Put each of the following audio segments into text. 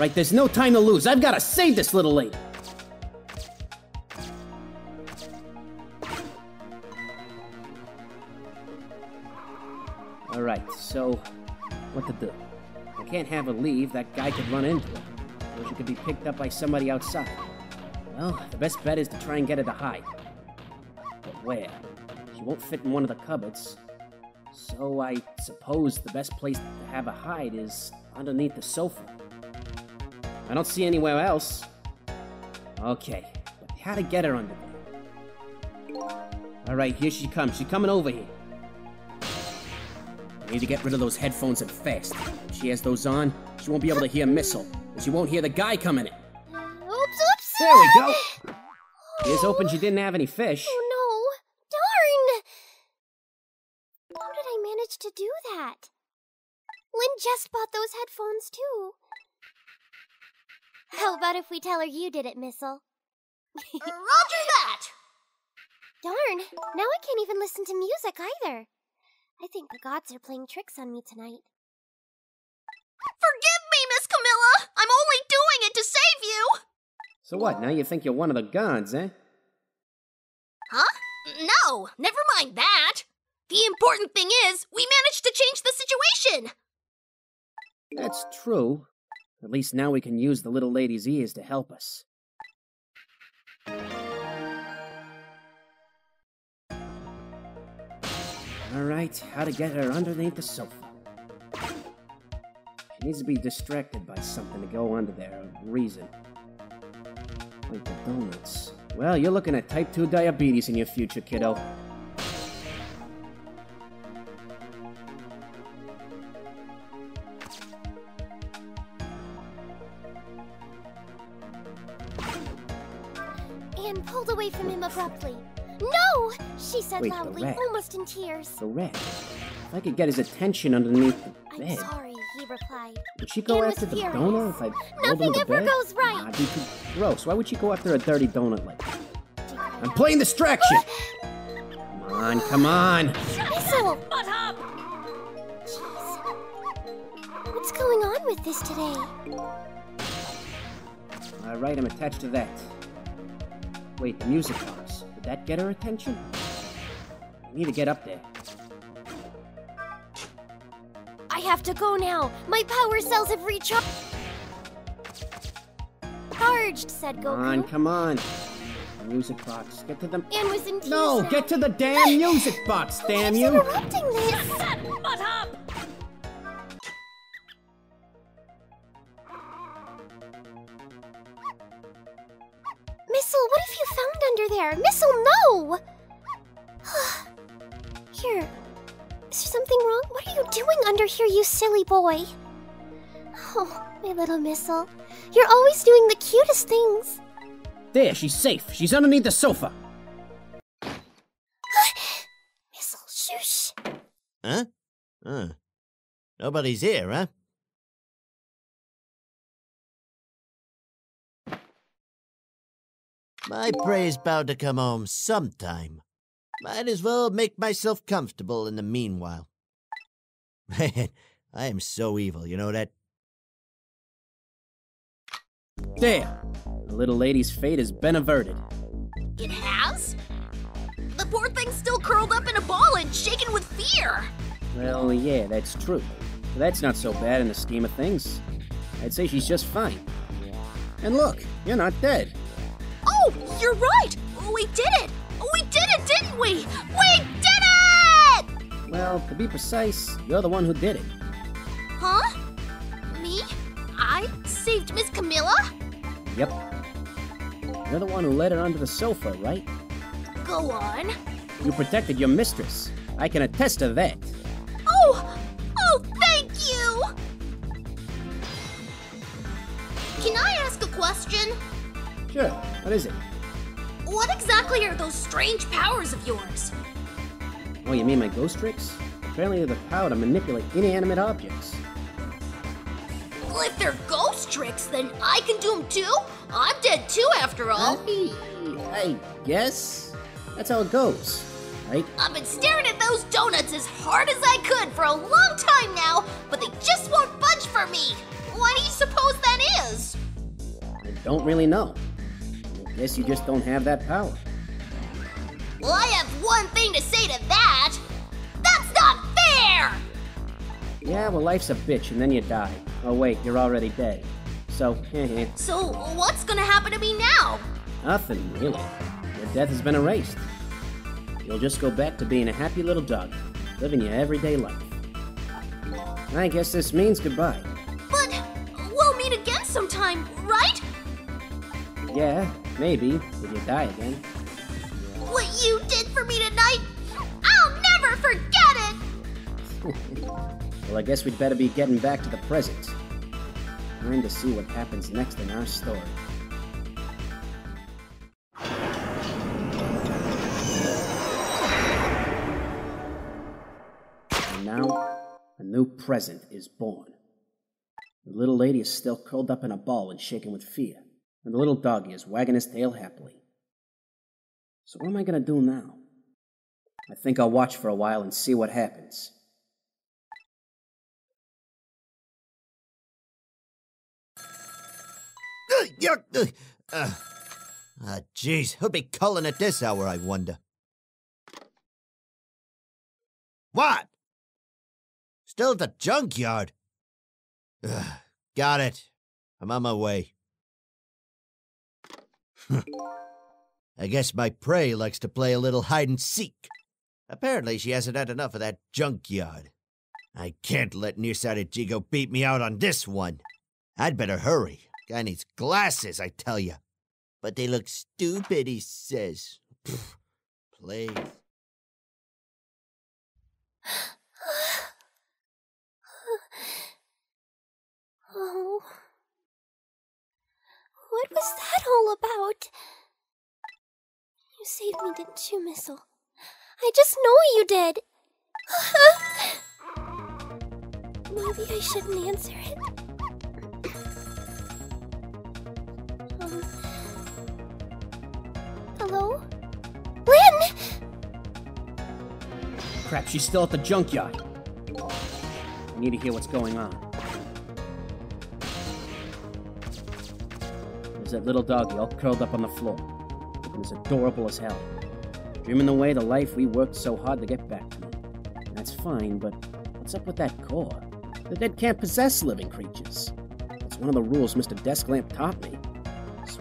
right? There's no time to lose. I've got to save this little lady. All right, so what to do? I can't have her leave. That guy could run into her. Or she could be picked up by somebody outside. Well, the best bet is to try and get her to hide. But where? She won't fit in one of the cupboards. So I suppose the best place to have her hide is underneath the sofa. I don't see anywhere else. Okay, but how to get her under there? All right, here she comes. She's coming over here. I need to get rid of those headphones and fast. If she has those on, she won't be able to hear Missile. And she won't hear the guy coming in. Oops, oops! There we go! Here's hoping she didn't have any fish. Oh no! Darn! How did I manage to do that? Lynne just bought those headphones too. How about if we tell her you did it, Missile? Roger that! Darn, now I can't even listen to music either. I think the gods are playing tricks on me tonight. Forgive me, Miss Camilla! I'm only doing it to save you! So what, now you think you're one of the gods, eh? Huh? No, never mind that! The important thing is, we managed to change the situation! That's true. At least now we can use the little lady's ears to help us. Alright, how to get her underneath the sofa. She needs to be distracted by something to go under there, a reason. Wait, the donuts. Well, you're looking at type 2 diabetes in your future, kiddo. Anne pulled away from him abruptly. No! She said loudly, almost in tears. The rat. If I could get his attention underneath the bed. I'm sorry, he replied. Would she go after the donut if I opened the bed? Nothing ever goes right. That'd be too gross. Why would she go after a dirty donut like that? I'm playing distraction! Come on, come on! Missile! Butt up! Jeez. What's going on with this today? Alright, I'm attached to that. Wait, the music comes. Did that get her attention? I need to get up there. I have to go now. My power cells have recharged, said Goku. Come on, come on. The music box. Get to the... Anne was in tears. No, get to the damn music box, damn you! Who's interrupting this? Shut up, butt up! Missile, what have you found under there? Missile, no! Here. Is there something wrong? What are you doing under here, you silly boy? Oh, my little Missile. You're always doing the cutest things. There, she's safe. She's underneath the sofa. Missile, shush. Huh? Nobody's here, huh? My prey's bound to come home sometime. Might as well make myself comfortable in the meanwhile. Man, I am so evil, you know that? There! The little lady's fate has been averted. It has? The poor thing's still curled up in a ball and shaken with fear! Well, yeah, that's true. That's not so bad in the scheme of things. I'd say she's just fine. And look, you're not dead. Oh, you're right! We did it! We did it, didn't we? We did it! Well, to be precise, you're the one who did it. Huh? Me? I saved Miss Camilla? Yep. You're the one who led her under the sofa, right? Go on. You protected your mistress. I can attest to that. Oh! Oh, thank you! Can I ask a question? Sure. What is it? What exactly are those strange powers of yours? Oh, you mean my ghost tricks? Apparently they're the power to manipulate inanimate objects. Well, if they're ghost tricks, then I can do them too? I'm dead too, after all. I guess. That's how it goes, right? I've been staring at those donuts as hard as I could for a long time now, but they just won't budge for me. Why do you suppose that is? don't really know. I guess you just don't have that power. Well, I have one thing to say to that. That's not fair! Yeah, well, life's a bitch, and then you die. Oh, wait, you're already dead. So, So, what's gonna happen to me now? Nothing, really. Your death has been erased. You'll just go back to being a happy little dog, living your everyday life. I guess this means goodbye. But we'll meet again sometime, right? Yeah, maybe, if you die again. What you did for me tonight, I'll never forget it! Well, I guess we'd better be getting back to the present. Time to see what happens next in our story. And now, a new present is born. The little lady is still curled up in a ball and shaking with fear, and the little doggy is wagging his tail happily. So what am I gonna do now? I think I'll watch for a while and see what happens. Jeez, who'd be calling at this hour, I wonder? What? Still at the junkyard? Got it. I'm on my way. I guess my prey likes to play a little hide-and-seek. Apparently she hasn't had enough of that junkyard. I can't let nearsighted Jigo beat me out on this one. I'd better hurry. Guy needs glasses, I tell you. But they look stupid, he says. Pfft, please. Oh. What was that all about? You saved me, didn't you, Missile? I just know you did. Maybe I shouldn't answer it. Hello? Lynne! Crap, she's still at the junkyard. I need to hear what's going on. There's that little doggy all curled up on the floor, looking as adorable as hell, dreaming away the life we worked so hard to get back to. That's fine, but what's up with that core? The dead can't possess living creatures. That's one of the rules Mr. Desklamp taught me.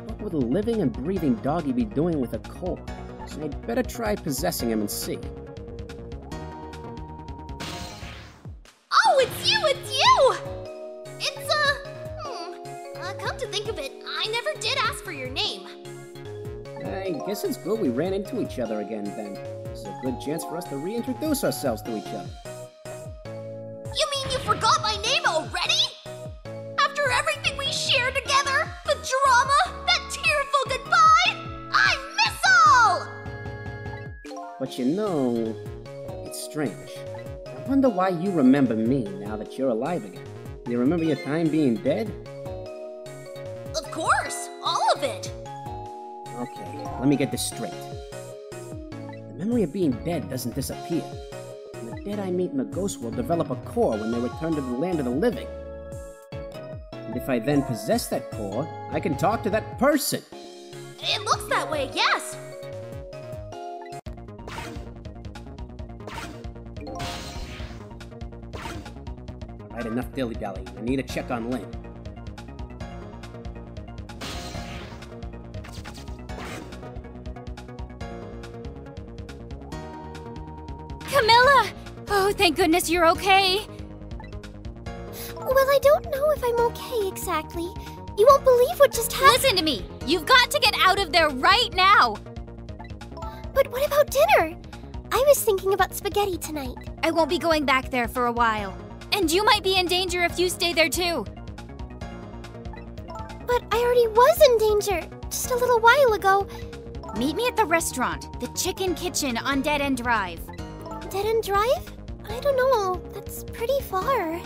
What would a living and breathing doggy be doing with a core? So I'd better try possessing him and see. Oh, it's you, it's you! It's, come to think of it, I never did ask for your name. I guess it's good we ran into each other again, then. This is a good chance for us to reintroduce ourselves to each other. You mean you forgot my name already? After everything we shared together, the drama, that tearful goodbye, I'm Missile! But you know, it's strange. I wonder why you remember me now that you're alive again. Do you remember your time being dead? Of course, all of it. Okay, let me get this straight. The memory of being dead doesn't disappear. And the dead I meet in the ghost world develop a core when they return to the land of the living. And if I then possess that core, I can talk to that person. It looks that way, yes. All right, enough dilly-dally. I need to check on Lynne. Camilla! Oh, thank goodness you're okay. Well, I don't know if I'm okay exactly. You won't believe what just happened. Listen to me. You've got to get out of there right now. But what about dinner? I was thinking about spaghetti tonight. I won't be going back there for a while. And you might be in danger if you stay there too. But I already was in danger just a little while ago. Meet me at the restaurant, the Chicken Kitchen on Dead End Drive. Dead End Drive? I don't know. That's pretty far.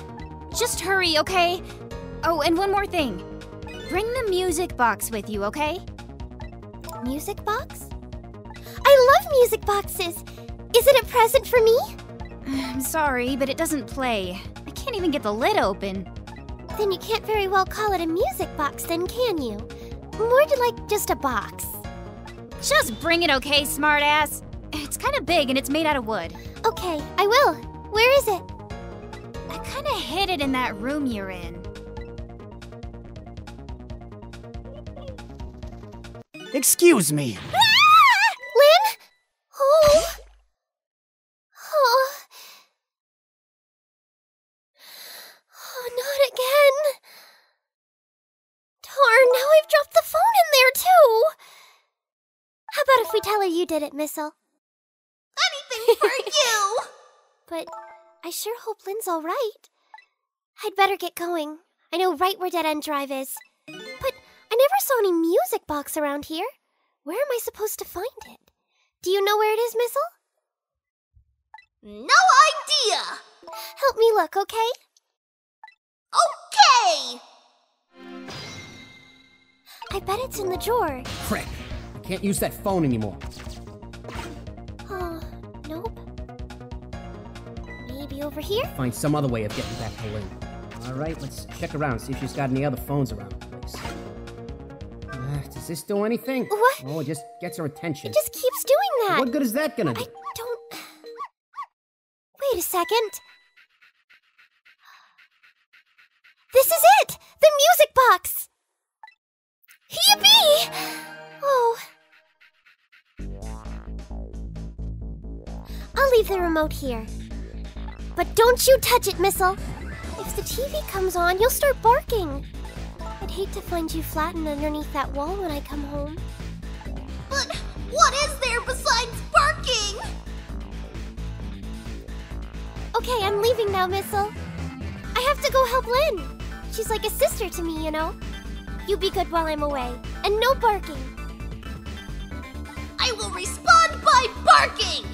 Just hurry, okay? Oh, and one more thing. Bring the music box with you, okay? Music box? I love music boxes! Is it a present for me? I'm sorry, but it doesn't play. I can't even get the lid open. Then you can't very well call it a music box then, can you? More like just a box. Just bring it, okay, smartass? It's kind of big and it's made out of wood. Okay, I will. Where is it? I kind of hid it in that room you're in. Excuse me. Ah! Lynne? Oh. Oh. Oh, not again. Darn, now I've dropped the phone in there, too. How about if we tell her you did it, Missile? Anything for you! But I sure hope Lynne's all right. I'd better get going. I know right where Dead End Drive is. But I never saw any music box around here. Where am I supposed to find it? Do you know where it is, Missile? No idea! Help me look, okay? Okay! I bet it's in the drawer. Crap! I can't use that phone anymore. Oh, nope. Maybe over here? Find some other way of getting back to Lynne. Alright, let's check around, see if she's got any other phones around the place. Does this do anything? What? Oh, it just gets her attention. It just keeps doing that. What good is that gonna do? I don't... Wait a second. This is it! The music box! Yippee! Oh. I'll leave the remote here. But don't you touch it, Missile. If the TV comes on, you'll start barking. I'd hate to find you flattened underneath that wall when I come home. But what is there besides barking? Okay, I'm leaving now, Missile. I have to go help Lynne. She's like a sister to me, you know? You be good while I'm away, and no barking. I will respond by barking!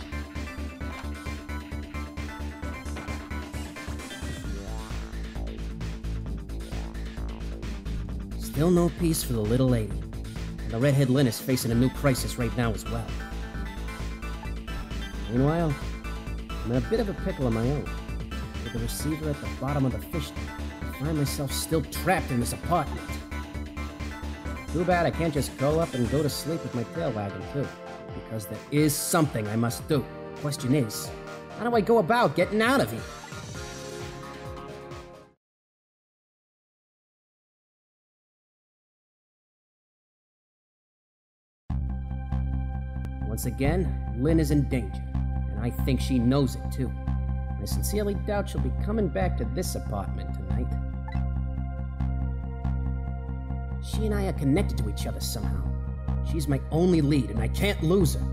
Still no peace for the little lady. And the redhead Lynne is facing a new crisis right now as well. Meanwhile, I'm in a bit of a pickle of my own. With the receiver at the bottom of the fish tank, I find myself still trapped in this apartment. Too bad I can't just go up and go to sleep with my tail wagging too. Because there is something I must do. Question is, how do I go about getting out of here? Once again, Lynne is in danger, and I think she knows it too. I sincerely doubt she'll be coming back to this apartment tonight. She and I are connected to each other somehow. She's my only lead, and I can't lose her.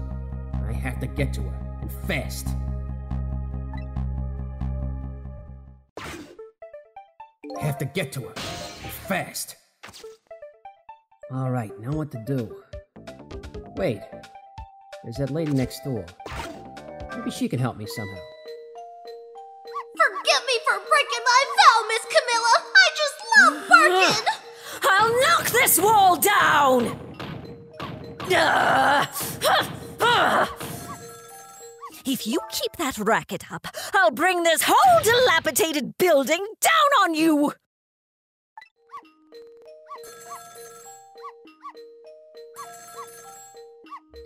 I have to get to her, and fast. I have to get to her, and fast. All right, now what to do? Wait. There's that lady next door. Maybe she can help me somehow. Forgive me for breaking my vow, Miss Camilla! I just love barking! I'll knock this wall down! If you keep that racket up, I'll bring this whole dilapidated building down on you!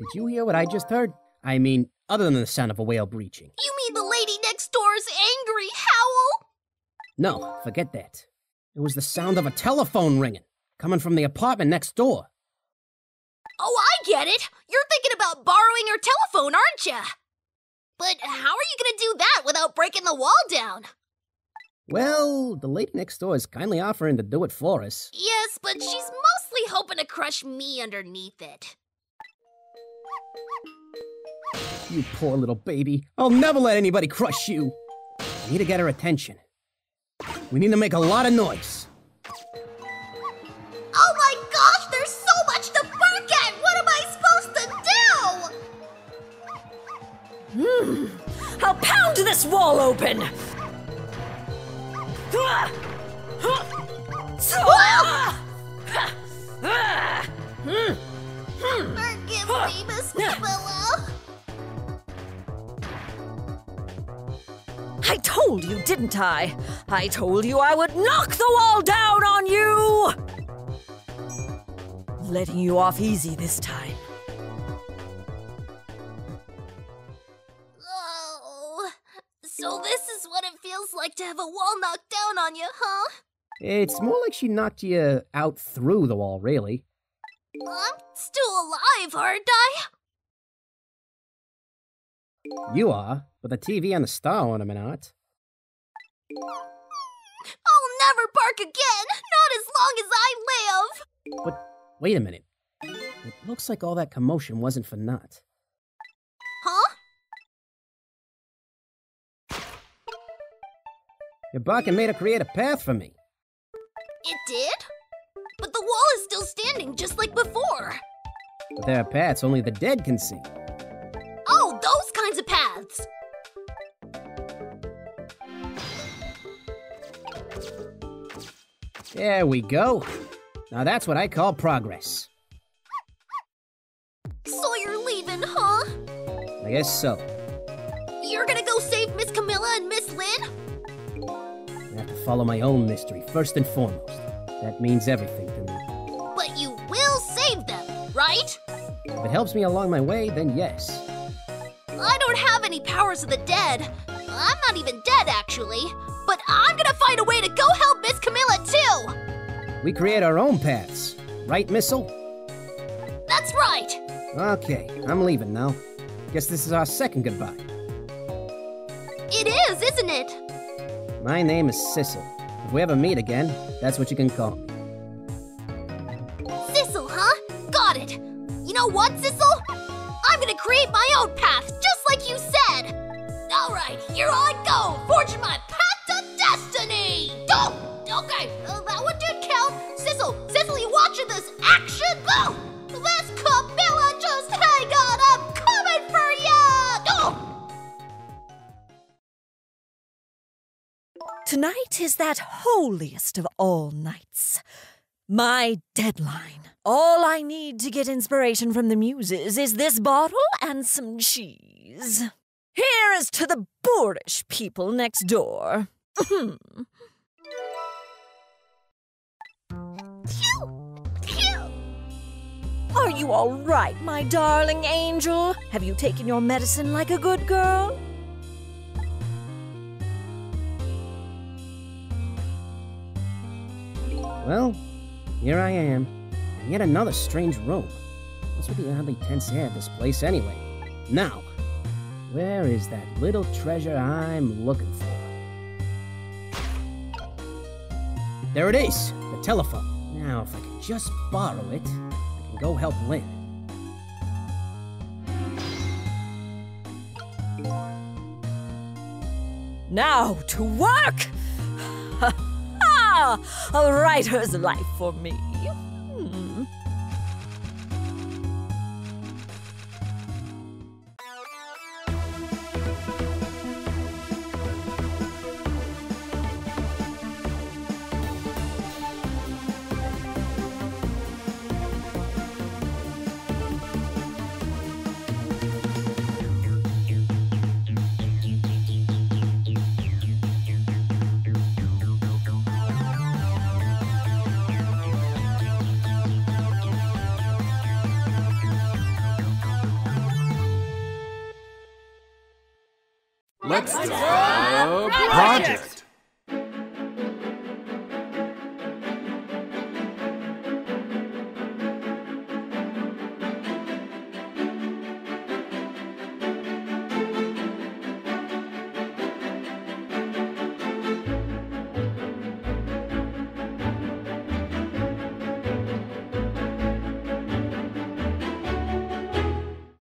Did you hear what I just heard? I mean, other than the sound of a whale breaching. You mean the lady next door's angry howl? No, forget that. It was the sound of a telephone ringing, coming from the apartment next door. Oh, I get it. You're thinking about borrowing her telephone, aren't you? But how are you gonna do that without breaking the wall down? Well, the lady next door is kindly offering to do it for us. Yes, but she's mostly hoping to crush me underneath it. You poor little baby. I'll never let anybody crush you. We need to get her attention. We need to make a lot of noise. Oh my gosh, there's so much to bark at! What am I supposed to do? I'll pound this wall open! Forgive me, Miss Camilla. I told you, didn't I? I told you I would knock the wall down on you! letting you off easy this time. Oh, so this is what it feels like to have a wall knocked down on you, huh? It's more like she knocked you out through the wall, really. I'm still alive, aren't I? You are, but the TV and the star ornament aren't. I'll never bark again, not as long as I live! But wait a minute. It looks like all that commotion wasn't for naught. Huh? Your barking made her create a path for me. It did? But the wall is still standing just like before. But there are paths only the dead can see. Oh, those kinds of paths! There we go. Now that's what I call progress. So you're leaving, huh? I guess so. You're gonna go save Miss Camilla and Miss Lynne? I have to follow my own mystery first and foremost. That means everything to me. But you will save them, right? If it helps me along my way, then yes. I don't have any powers of the dead. I'm not even dead, actually. But I'm gonna find a way to go help Miss Camilla, too! We create our own paths. Right, Missile? That's right! Okay, I'm leaving now. Guess this is our second goodbye. It is, isn't it? My name is Sissel. If we ever meet again, that's what you can call me. Sissel, huh? Got it! You know what, Sissel? I'm gonna create my own path, just like you said! Alright, here I go, forging my path! Destiny! Oh! Okay, that one did count. Sissel, you watching this action? Boom! Oh, that's Camilla, just hang on, I'm coming for ya! Oh! Tonight is that holiest of all nights. My deadline. All I need to get inspiration from the muses is this bottle and some cheese. Here is to the boorish people next door. Phew! Phew! Are you all right, my darling angel? Have you taken your medicine like a good girl? Well, here I am, in yet another strange room. What's with the oddly tense air of this place anyway? Now, where is that little treasure I'm looking for? There it is! The telephone. Now, if I could just borrow it, I can go help Lynne. Now to work! Ha ha! A writer's life for me. Hmm. Let's do a project!